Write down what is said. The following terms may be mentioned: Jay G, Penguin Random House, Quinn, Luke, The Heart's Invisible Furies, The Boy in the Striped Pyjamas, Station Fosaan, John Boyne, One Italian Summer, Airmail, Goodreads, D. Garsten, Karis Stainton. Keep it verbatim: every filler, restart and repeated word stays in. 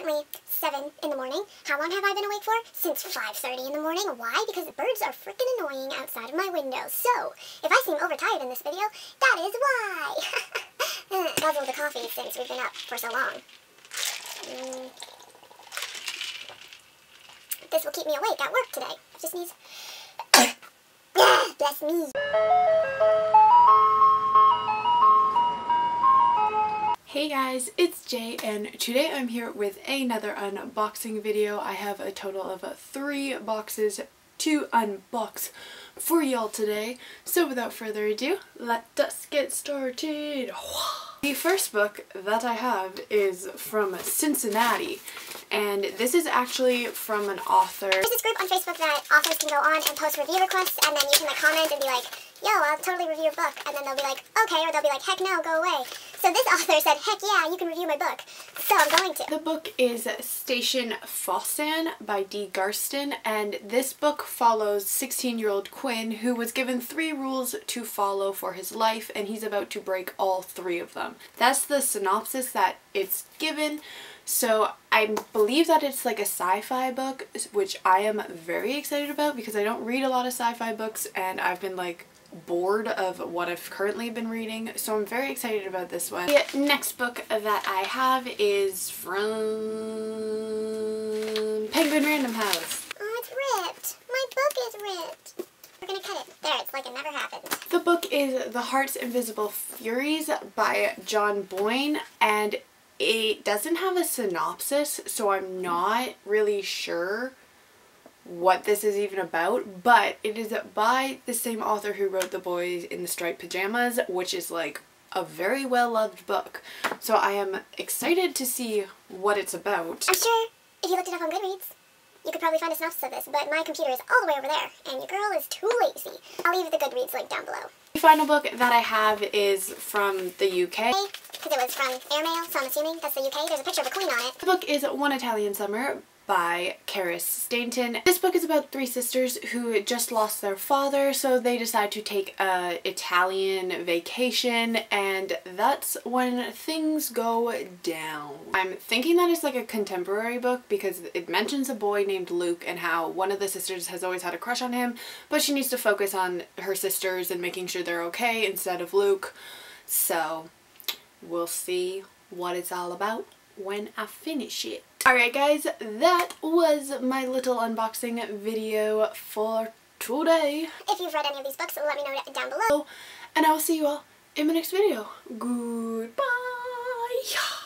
currently seven in the morning. How long have I been awake for? Since five thirty in the morning. Why? Because the birds are freaking annoying outside of my window. So, if I seem overtired in this video, that is why. Guzzled the coffee since we've been up for so long. Mm. This will keep me awake at work today. I just need... Bless me. Hey guys, it's Jay, and today I'm here with another unboxing video. I have a total of three boxes to unbox for y'all today. So without further ado, let us get started. The first book that I have is from Cincinnati, and this is actually from an author. There's this group on Facebook that authors can go on and post review requests, and then you can like comment and be like, yo, I'll totally review your book, and then they'll be like, okay, or they'll be like, heck no, go away. So this author said, heck yeah, you can review my book, so I'm going to. The book is Station Fosaan by D. Garsten, and this book follows sixteen-year-old Quinn, who was given three rules to follow for his life, and he's about to break all three of them. That's the synopsis that it's given. So I believe that it's like a sci-fi book, which I am very excited about because I don't read a lot of sci-fi books, and I've been like bored of what I've currently been reading, so I'm very excited about this one. The next book that I have is from Penguin Random House. Oh, it's ripped. My book is ripped. We're gonna cut it. There, it's like it never happened. The book is The Heart's Invisible Furies by John Boyne, and it doesn't have a synopsis, so I'm not really sure what this is even about, but it is by the same author who wrote The Boy in the Striped Pyjamas, which is like a very well-loved book. So I am excited to see what it's about. I'm sure if you looked it up on Goodreads, you could probably find a synopsis of this, but my computer is all the way over there, and your girl is too lazy. I'll leave the Goodreads link down below. The final book that I have is from the U K. Because it was from Airmail, so I'm assuming that's the U K. There's a picture of a queen on it. The book is One Italian Summer by Karis Stainton. This book is about three sisters who just lost their father, so they decide to take an Italian vacation, and that's when things go down. I'm thinking that it's like a contemporary book because it mentions a boy named Luke and how one of the sisters has always had a crush on him, but she needs to focus on her sisters and making sure they're okay instead of Luke. So we'll see what it's all about when I finish it. Alright guys, that was my little unboxing video for today. If you've read any of these books, let me know down below. And I will see you all in my next video. Goodbye!